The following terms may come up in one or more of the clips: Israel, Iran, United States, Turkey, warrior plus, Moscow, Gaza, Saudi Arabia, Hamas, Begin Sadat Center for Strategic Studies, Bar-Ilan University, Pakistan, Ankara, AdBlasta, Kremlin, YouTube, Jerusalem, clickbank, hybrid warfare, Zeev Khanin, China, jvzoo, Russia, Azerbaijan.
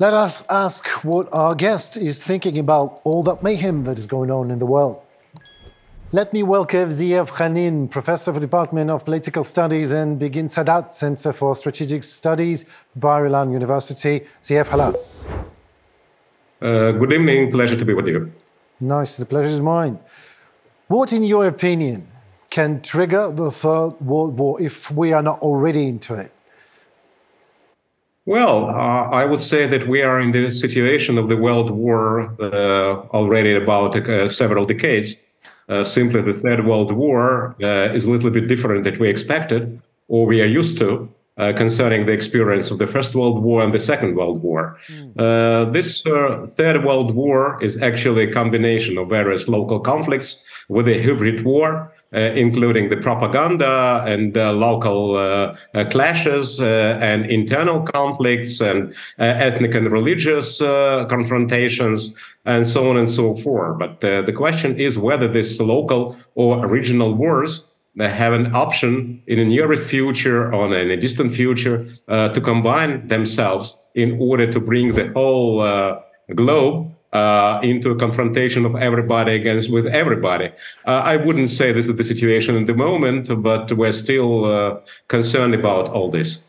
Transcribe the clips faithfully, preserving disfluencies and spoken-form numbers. Let us ask what our guest is thinking about all that mayhem that is going on in the world. Let me welcome Zeev Khanin, Professor of the Department of Political Studies and Begin Sadat Center for Strategic Studies, Bar-Ilan University. Zeev, hello. Uh, good evening. Pleasure to be with you. Nice. The pleasure is mine. What, in your opinion, can trigger the Third World War if we are not already into it? Well, uh, I would say that we are in the situation of the World War uh, already about uh, several decades. Uh, simply, the Third World War uh, is a little bit different than we expected or we are used to uh, concerning the experience of the First World War and the Second World War. Mm. Uh, this uh, Third World War is actually a combination of various local conflicts with a hybrid war, uh, including the propaganda and uh, local uh, uh, clashes uh, and internal conflicts and uh, ethnic and religious uh, confrontations, and so on and so forth. But uh, the question is whether these local or regional wars have an option in the nearest future or in a distant future uh, to combine themselves in order to bring the whole uh, globe uh, into a confrontation of everybody against with everybody. Uh, I wouldn't say this is the situation at the moment, but we're still uh, concerned about all this.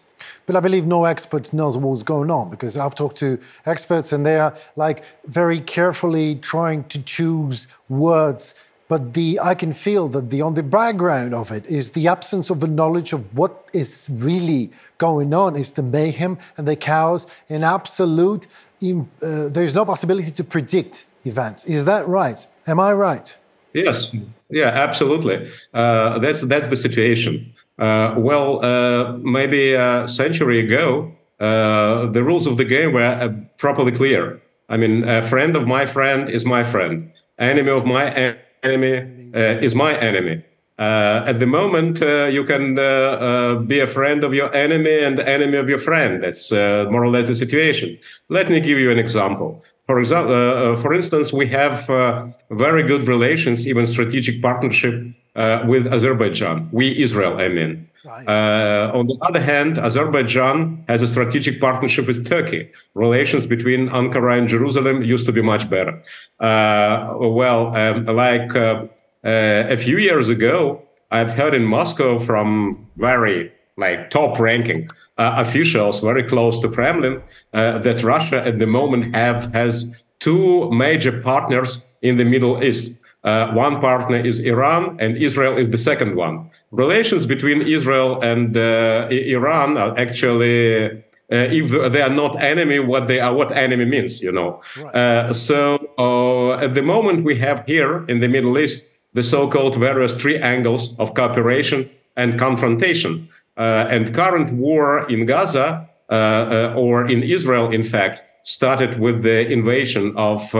But I believe no expert knows what's going on, because I've talked to experts and they are like very carefully trying to choose words. But the, I can feel that the on the background of it is the absence of the knowledge of what is really going on. It's the mayhem and the chaos and absolute, in, uh, there's no possibility to predict events. Is that right? Am I right? Yes. Yeah, absolutely. Uh, that's, that's the situation. Uh, well, uh, maybe a century ago, uh, the rules of the game were uh, properly clear. I mean, a friend of my friend is my friend. Enemy of my en enemy uh, is my enemy. Uh, at the moment, uh, you can uh, uh, be a friend of your enemy and enemy of your friend. That's uh, more or less the situation. Let me give you an example. For example, uh, for instance, we have uh, very good relations, even strategic partnership Uh, with Azerbaijan, we Israel, I mean. Uh, on the other hand, Azerbaijan has a strategic partnership with Turkey. Relations between Ankara and Jerusalem used to be much better. Uh, well, um, like uh, uh, a few years ago, I've heard in Moscow from very like top-ranking uh, officials very close to Kremlin uh, that Russia at the moment have has two major partners in the Middle East. Uh, one partner is Iran, and Israel is the second one. Relations between Israel and uh, Iran are actually, uh, if they are not enemy, what they are, what enemy means, you know. Right. Uh, so uh, at the moment we have here in the Middle East the so-called various triangles of cooperation and confrontation. Uh, and current war in Gaza, uh, uh, or in Israel, in fact, started with the invasion of uh,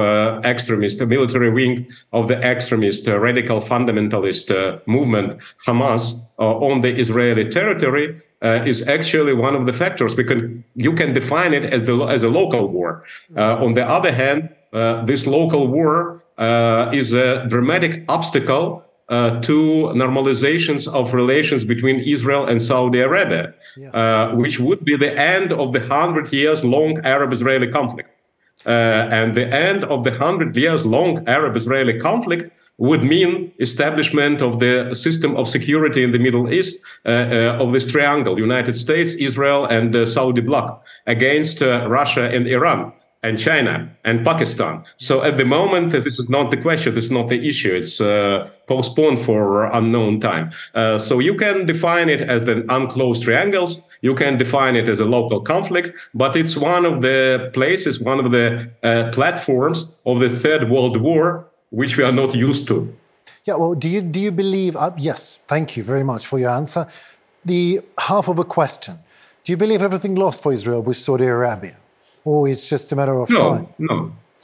extremist, the military wing of the extremist uh, radical fundamentalist uh, movement, Hamas, uh, on the Israeli territory, uh, is actually one of the factors, because you can define it as, the, as a local war. Uh, on the other hand, uh, this local war uh, is a dramatic obstacle Uh, to normalizations of relations between Israel and Saudi Arabia, yes. uh, which would be the end of the hundred years long Arab-Israeli conflict. Uh, and the end of the hundred years long Arab-Israeli conflict would mean establishment of the system of security in the Middle East uh, uh, of this triangle, United States, Israel, and uh, Saudi bloc against uh, Russia and Iran, and China and Pakistan. So at the moment, this is not the question, this is not the issue, it's uh, postponed for unknown time. Uh, so you can define it as the unclosed triangles, you can define it as a local conflict, but it's one of the places, one of the uh, platforms of the Third World War, which we are not used to. Yeah, well, do you, do you believe, uh, yes, thank you very much for your answer. The half of a question, do you believe everything lost for Israel was Saudi Arabia? Or it's just a matter of no, time? No.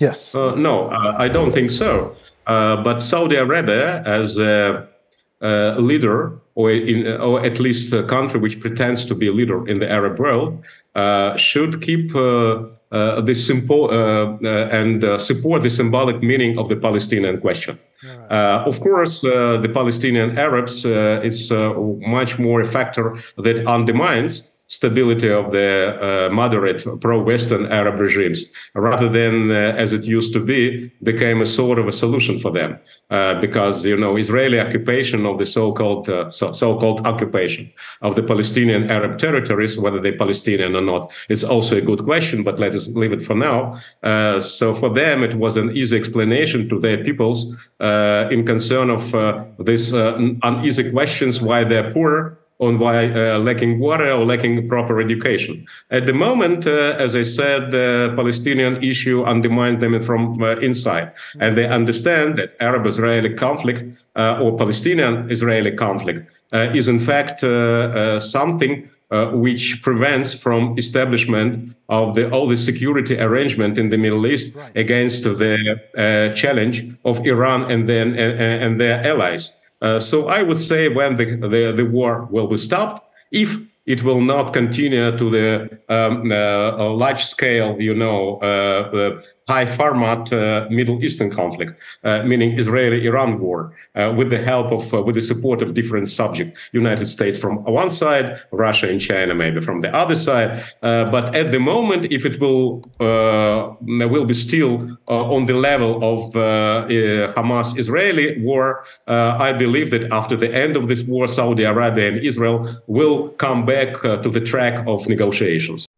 Yes. Uh, no, uh, I don't think so. Uh, but Saudi Arabia, as a, a leader, or, in, or at least a country which pretends to be a leader in the Arab world, uh, should keep uh, uh, this simple uh, uh, and uh, support the symbolic meaning of the Palestinian question. Right. Uh, of course, uh, the Palestinian Arabs uh, is uh, much more a factor that undermines stability of the uh, moderate pro-Western Arab regimes, rather than, uh, as it used to be, became a sort of a solution for them. Uh, because, you know, Israeli occupation of the so-called uh, so, so-called occupation of the Palestinian Arab territories, whether they're Palestinian or not, it's also a good question, but let us leave it for now. Uh, so for them, it was an easy explanation to their peoples uh, in concern of uh, these uh, uneasy questions, why they're poor, on why uh, lacking water or lacking proper education. At the moment, uh, as I said, the uh, Palestinian issue undermines them from uh, inside. And they understand that Arab-Israeli conflict uh, or Palestinian-Israeli conflict uh, is in fact uh, uh, something Uh, which prevents from establishment of the, all the security arrangement in the Middle East right. against the uh, challenge of Iran and then uh, and their allies. Uh, so I would say when the, the the war will be stopped, if it will not continue to the um, uh, large scale, you know, uh, high format uh, Middle Eastern conflict, uh, meaning Israeli-Iran war, uh, with the help of, uh, with the support of different subjects, United States from one side, Russia and China maybe from the other side. Uh, but at the moment, if it will uh, will be still uh, on the level of uh, uh, Hamas-Israeli war, uh, I believe that after the end of this war, Saudi Arabia and Israel will come back Back, uh, to the track of negotiations.